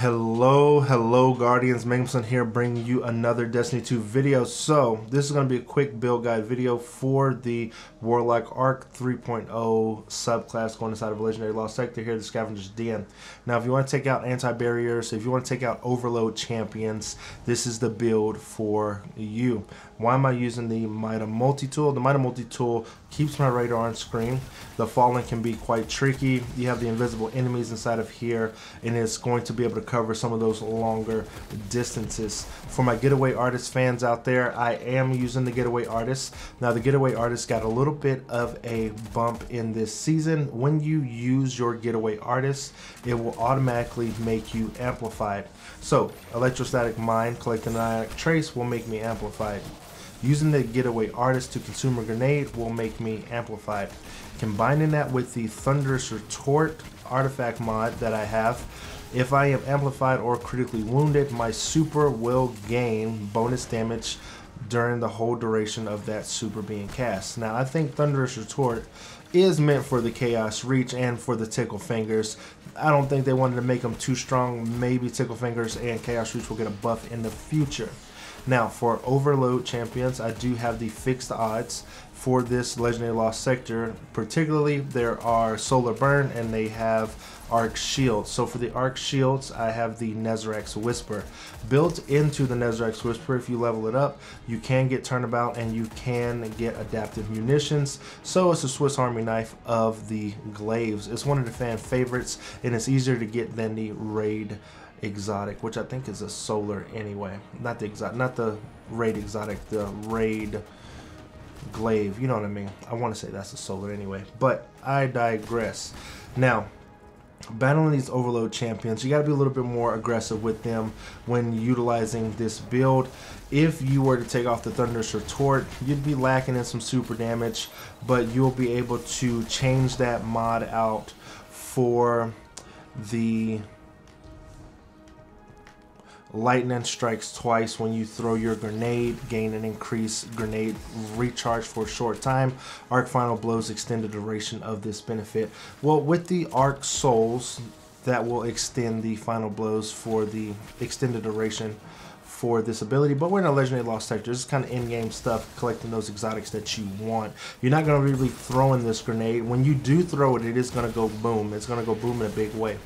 Hello Guardians, Mangumson here, bringing you another Destiny 2 video. So this is going to be a quick build guide video for the Warlock Arc 3.0 subclass going inside of Legendary Lost Sector here, the Scavengers DM. Now if you want to take out anti-barriers, if you want to take out overload champions, this is the build for you. Why am I using the Mida multi-tool? The Mida multi-tool keeps my radar on screen. The falling can be quite tricky. You have the invisible enemies inside of here, and it's going to be able to cover some of those longer distances. For my Getaway Artist fans out there, I am using the Getaway Artist. Now the Getaway Artist got a little bit of a bump in this season. When you use your Getaway Artist, it will automatically make you amplified. So electrostatic mind, collecting an ionic trace will make me amplified. Using the Getaway Artist to consume a grenade will make me amplified. Combining that with the Thunderous Retort artifact mod that I have, if I am amplified or critically wounded, my super will gain bonus damage during the whole duration of that super being cast. Now I think Thunderous Retort is meant for the Chaos Reach and for the Tickle Fingers. I don't think they wanted to make them too strong. Maybe Tickle Fingers and Chaos Reach will get a buff in the future. Now for overload champions, I do have the fixed odds for this Legendary Lost Sector. Particularly, there are Solar Burn and they have Arc Shields. So for the Arc Shields, I have the Nezarick Whisper. Built into the Nezarick Whisper, if you level it up, you can get Turnabout and you can get adaptive munitions. So it's a Swiss Army knife of the Glaives. It's one of the fan favorites and it's easier to get than the Raid Exotic, which I think is a solar anyway. Not the exotic, not the Raid Exotic, the Raid Glaive, you know what I mean. I want to say that's a solar anyway, but I digress. Now battling these overload champions, you got to be a little bit more aggressive with them when utilizing this build. If you were to take off the Thunderous Retort, you'd be lacking in some super damage, but you'll be able to change that mod out for the Lightning Strikes Twice. When you throw your grenade, gain an increased grenade recharge for a short time. Arc Final Blows extend the duration of this benefit. Well, with the Arc Souls, that will extend the Final Blows for the extended duration for this ability, but we're in a Legendary Lost Sector. This is kind of in-game stuff, collecting those exotics that you want. You're not going to really be throwing this grenade. When you do throw it, it is going to go boom. It's going to go boom in a big way.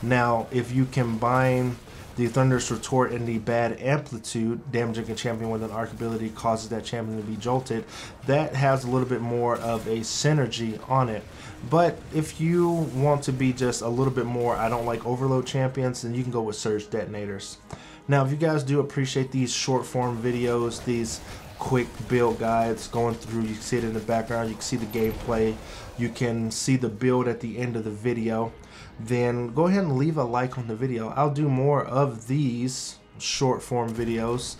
Now, if you combine the Thunderous Retort and the Bad Amplitude, damaging a champion with an arc ability causes that champion to be jolted, that has a little bit more of a synergy on it. But if you want to be just a little bit more, I don't like overload champions, then you can go with surge detonators. Now if you guys do appreciate these short form videos, these quick build guides going through, you can see it in the background, you can see the gameplay, you can see the build at the end of the video, then go ahead and leave a like on the video. I'll do more of these short form videos,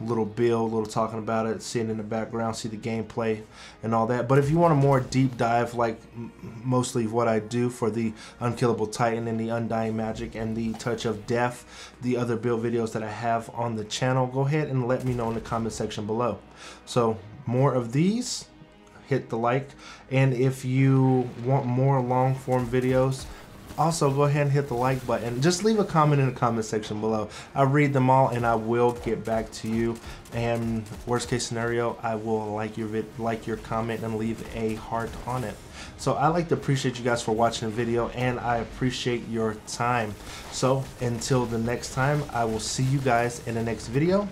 little build, little talking about it, see it in the background, see the gameplay and all that. But if you want a more deep dive, like mostly what I do for the Unkillable Titan and the Undying Magic and the Touch of Death, the other build videos that I have on the channel, go ahead and let me know in the comment section below. So more of these, hit the like, and if you want more long form videos, also go ahead and hit the like button. Just leave a comment in the comment section below. I read them all and I will get back to you. And worst case scenario, I will like your comment and leave a heart on it. So I like to appreciate you guys for watching the video and I appreciate your time. So until the next time, I will see you guys in the next video.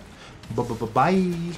Bye.